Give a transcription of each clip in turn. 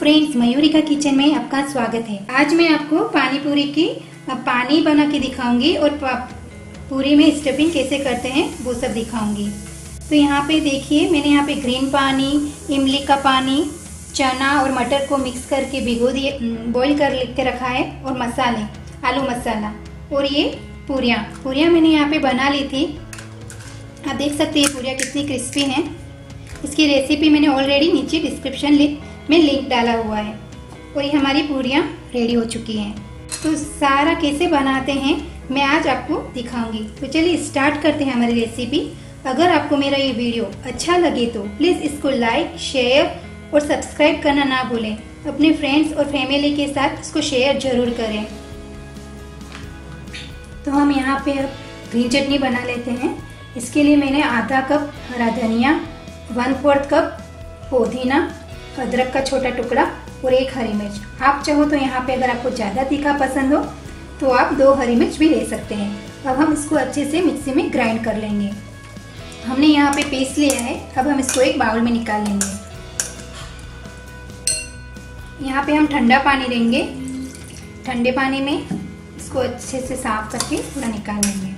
Friends, Mayuri का kitchen में आपका स्वागत है। आज मैं आपको पानी पूरी की पानी बना के दिखाऊंगी और पूरी में स्टफिंग कैसे करते हैं वो सब दिखाऊंगी। तो यहाँ पे देखिए, मैंने यहाँ पे ग्रीन पानी, इमली का पानी, चना और मटर को मिक्स करके भिगो दिए, बॉईल करके रखा है, और मसाले, आलू मसाला और ये पूरियाँ मैंने यहाँ पे बना ली थी। आप देख सकते हैं पूरियाँ कितनी क्रिस्पी हैं। इसकी रेसिपी मैंने ऑलरेडी नीचे डिस्क्रिप्शन में लिंक डाला हुआ है। और ये हमारी पूरियाँ रेडी हो चुकी हैं। तो सारा कैसे बनाते हैं मैं आज आपको दिखाऊंगी। तो चलिए स्टार्ट करते हैं हमारी रेसिपी। अगर आपको मेरा ये वीडियो अच्छा लगे तो प्लीज़ इसको लाइक, शेयर और सब्सक्राइब करना ना भूलें। अपने फ्रेंड्स और फैमिली के साथ इसको शेयर जरूर करें। तो हम यहाँ पे ग्रीन चटनी बना लेते हैं। इसके लिए मैंने आधा कप हरा धनिया, 1/4 कप पुदीना, अदरक का छोटा टुकड़ा और एक हरी मिर्च। आप चाहो तो यहाँ पे अगर आपको ज़्यादा तीखा पसंद हो तो आप 2 हरी मिर्च भी ले सकते हैं। अब हम इसको अच्छे से मिक्सी में ग्राइंड कर लेंगे। हमने यहाँ पे पेस्ट लिया है। अब हम इसको एक बाउल में निकाल लेंगे। यहाँ पे हम ठंडा पानी लेंगे। ठंडे पानी में इसको अच्छे से साफ करके थोड़ा निकाल लेंगे।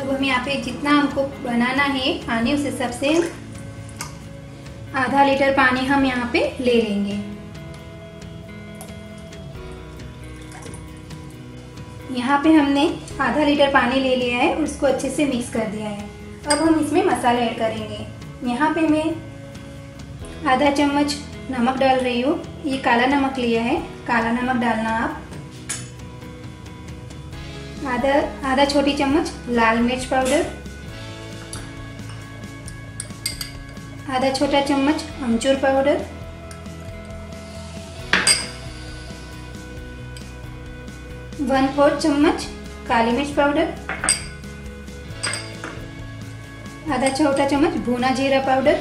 अब हम यहाँ पे जितना हमको बनाना है पानी, उस हिसाब से आधा लीटर पानी हम यहाँ पे ले लेंगे। यहाँ पे हमने आधा लीटर पानी ले लिया है और उसको अच्छे से मिक्स कर दिया है। अब हम इसमें मसाला ऐड करेंगे। यहाँ पे मैं आधा चम्मच नमक डाल रही हूँ। ये काला नमक लिया है, काला नमक डालना आप। आधा छोटी चम्मच लाल मिर्च पाउडर, आधा छोटा चम्मच अमचूर पाउडर, वन फोर्थ चम्मच काली मिर्च पाउडर, आधा छोटा चम्मच भुना जीरा पाउडर।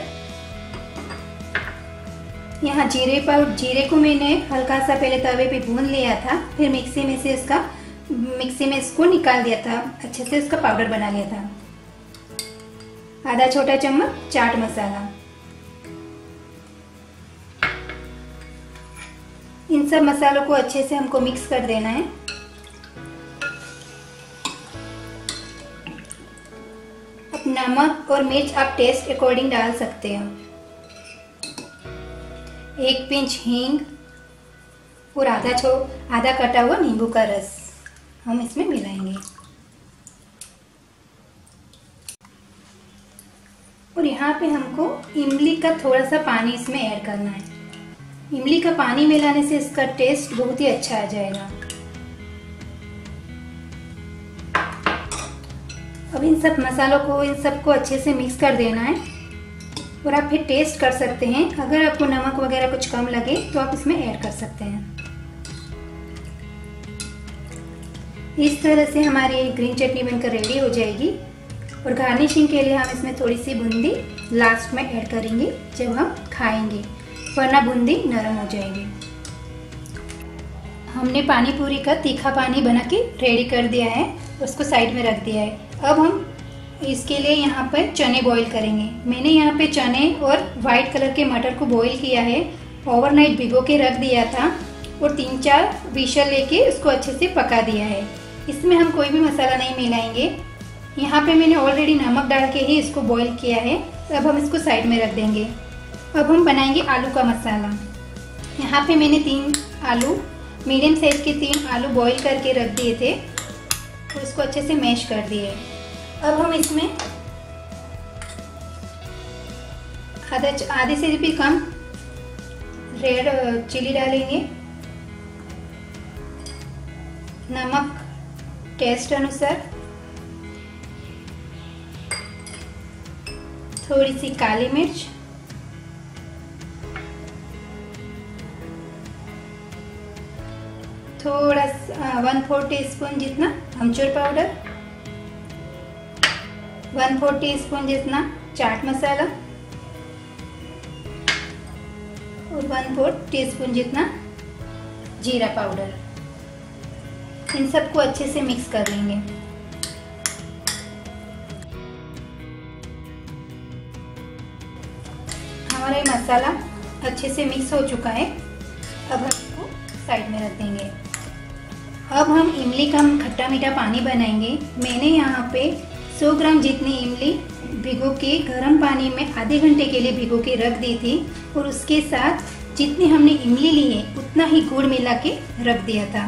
यहाँ जीरे को मैंने हल्का सा पहले तवे पे भून लिया था, फिर मिक्सी में इसको निकाल दिया था, अच्छे से उसका पाउडर बना लिया था। आधा छोटा चम्मच चाट मसाला। इन सब मसालों को अच्छे से हमको मिक्स कर देना है। अब नमक और मिर्च आप टेस्ट अकॉर्डिंग डाल सकते हो। 1 पिंच हींग और आधा कटा हुआ नींबू का रस हम इसमें मिलाएंगे। और यहाँ पे हमको इमली का थोड़ा सा पानी इसमें ऐड करना है। इमली का पानी मिलाने से इसका टेस्ट बहुत ही अच्छा आ जाएगा। अब इन सब मसालों को अच्छे से मिक्स कर देना है। और आप फिर टेस्ट कर सकते हैं। अगर आपको नमक वगैरह कुछ कम लगे तो आप इसमें ऐड कर सकते हैं। इस तरह से हमारी ग्रीन चटनी बनकर रेडी हो जाएगी। और गार्निशिंग के लिए हम इसमें थोड़ी सी बूंदी लास्ट में ऐड करेंगे जब हम खाएंगे, वरना बूंदी नरम हो जाएगी। हमने पानी पूरी का तीखा पानी बना के रेडी कर दिया है, उसको साइड में रख दिया है। अब हम इसके लिए यहाँ पर चने बॉईल करेंगे। मैंने यहाँ पे चने और वाइट कलर के मटर को बॉईल किया है। ओवरनाइट भिगो के रख दिया था और 3-4 विशल लेके उसको अच्छे से पका दिया है। इसमें हम कोई भी मसाला नहीं मिलाएंगे। यहाँ पे मैंने ऑलरेडी नमक डाल के ही इसको बॉईल किया है। अब हम इसको साइड में रख देंगे। अब हम बनाएंगे आलू का मसाला। यहाँ पे मैंने 3 आलू, मीडियम साइज के 3 आलू बॉईल करके रख दिए थे और इसको अच्छे से मैश कर दिए। अब हम इसमें आधे से भी कम रेड चिली डालेंगे। नमक टेस्ट अनुसार, थोड़ी सी काली मिर्च, थोड़ा 1/4 टीस्पून जितना अमचूर पाउडर, 1/4 टीस्पून जितना चाट मसाला और 1/4 टीस्पून जितना जीरा पाउडर। इन सबको अच्छे से मिक्स कर लेंगे। हमारा मसाला अच्छे से मिक्स हो चुका है। अब हम इसको साइड में रख देंगे। अब हम इमली का खट्टा मीठा पानी बनाएंगे। मैंने यहाँ पे 100 ग्राम जितनी इमली भिगो के गर्म पानी में आधे घंटे के लिए भिगो के रख दी थी और उसके साथ जितनी हमने इमली ली है उतना ही गुड़ मिला के रख दिया था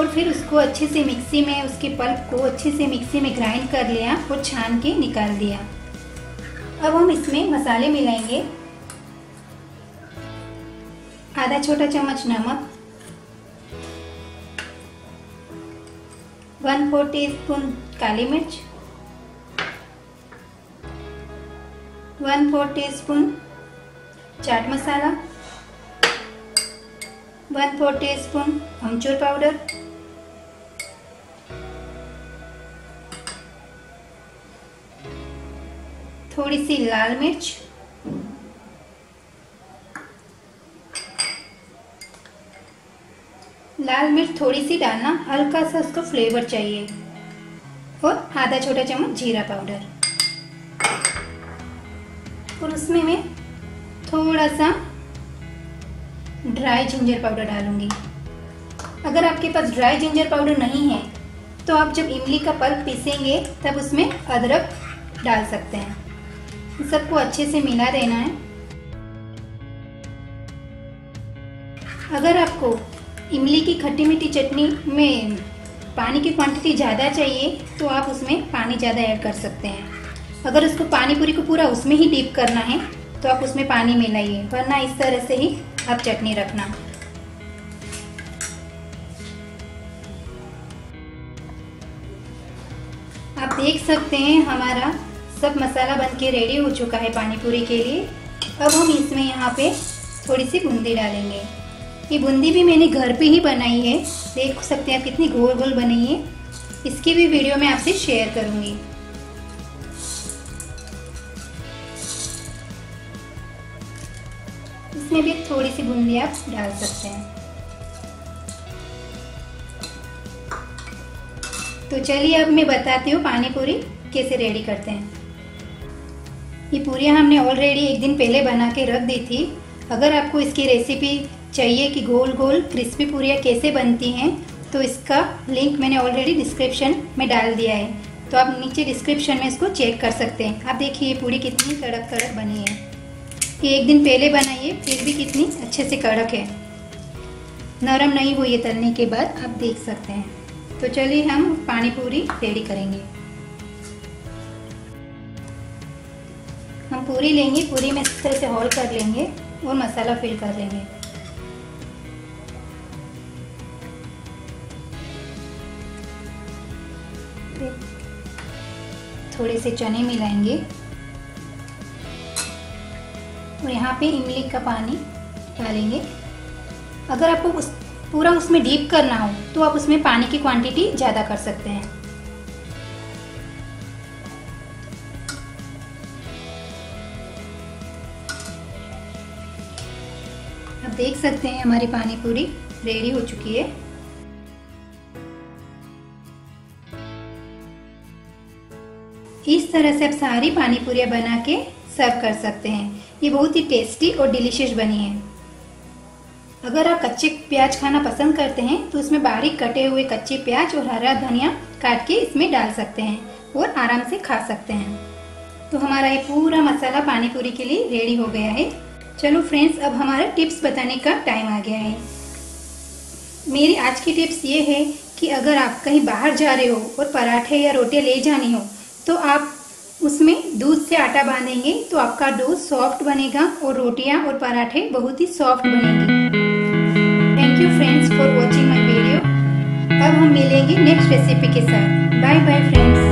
और फिर उसको अच्छे से मिक्सी में, उसके पल्प को अच्छे से मिक्सी में ग्राइंड कर लिया और छान के निकाल दिया। अब हम इसमें मसाले मिलाएंगे। आधा छोटा चम्मच नमक, 1/4 टीस्पून काली मिर्च, 1/4 टीस्पून चाट मसाला, 1/4 टीस्पून अमचूर पाउडर, थोड़ी सी लाल मिर्च, लाल मिर्च थोड़ी सी डालना, हल्का सा उसको फ्लेवर चाहिए, और आधा छोटा चम्मच जीरा पाउडर, और उसमें मैं थोड़ा सा ड्राई जिंजर पाउडर डालूंगी। अगर आपके पास ड्राई जिंजर पाउडर नहीं है तो आप जब इमली का पल्प पीसेंगे तब उसमें अदरक डाल सकते हैं। इन सबको अच्छे से मिला देना है। अगर आपको इमली की खट्टी मीठी चटनी में पानी की क्वांटिटी ज़्यादा चाहिए तो आप उसमें पानी ज़्यादा ऐड कर सकते हैं। अगर उसको पानी पूरी को पूरा उसमें ही डीप करना है तो आप उसमें पानी मिलाइए, वरना इस तरह से ही आप चटनी रखना। आप देख सकते हैं हमारा सब मसाला बनके रेडी हो चुका है पानी पूरी के लिए। अब हम इसमें यहाँ पे थोड़ी सी बूंदी डालेंगे। ये बूंदी भी मैंने घर पे ही बनाई है, देख सकते हैं आप कितनी गोल गोल बनी है। इसकी भी वीडियो मैं आपसे शेयर करूंगी। इसमें भी थोड़ी सी बूंदी आप डाल सकते हैं। तो चलिए अब मैं बताती हूँ पानी पूरी कैसे रेडी करते हैं। ये पूरियाँ हमने ऑलरेडी एक दिन पहले बना के रख दी थी। अगर आपको इसकी रेसिपी चाहिए कि गोल गोल क्रिस्पी पूरियाँ कैसे बनती हैं तो इसका लिंक मैंने ऑलरेडी डिस्क्रिप्शन में डाल दिया है, तो आप नीचे डिस्क्रिप्शन में इसको चेक कर सकते हैं। आप देखिए ये पूरी कितनी कड़क कड़क बनी है। ये एक दिन पहले बनाई है फिर भी कितनी अच्छे से कड़क है, नरम नहीं हुई है तलने के बाद, आप देख सकते हैं। तो चलिए हम पानी पूरी रेडी करेंगे। हम पूरी लेंगे, पूरी में इस तरह से होल कर लेंगे और मसाला फिल कर लेंगे। थोड़े से चने मिलाएंगे और यहाँ पे इमली का पानी डालेंगे। अगर आपको पूरा उसमें डीप करना हो तो आप उसमें पानी की क्वांटिटी ज़्यादा कर सकते हैं। आप देख सकते हैं हमारी पानी पूरी रेडी हो चुकी है। इस तरह से आप सारी पानी पूरियाँ बना के सर्व कर सकते हैं। ये बहुत ही टेस्टी और डिलीशियस बनी है। अगर आप कच्चे प्याज खाना पसंद करते हैं तो उसमें बारीक कटे हुए कच्चे प्याज और हरा धनिया काट के इसमें डाल सकते हैं और आराम से खा सकते हैं। तो हमारा ये पूरा मसाला पानी पूरी के लिए रेडी हो गया है। चलो फ्रेंड्स, अब हमारा टिप्स बताने का टाइम आ गया है। मेरी आज की टिप्स ये है कि अगर आप कहीं बाहर जा रहे हो और पराठे या रोटी ले जानी हो तो आप उसमें दूध से आटा बांधेंगे तो आपका डो सॉफ्ट बनेगा और रोटियां और पराठे बहुत ही सॉफ्ट बनेंगे। Thank you friends for watching my video. अब हम मिलेंगे नेक्स्ट रेसिपी के साथ। Bye bye friends.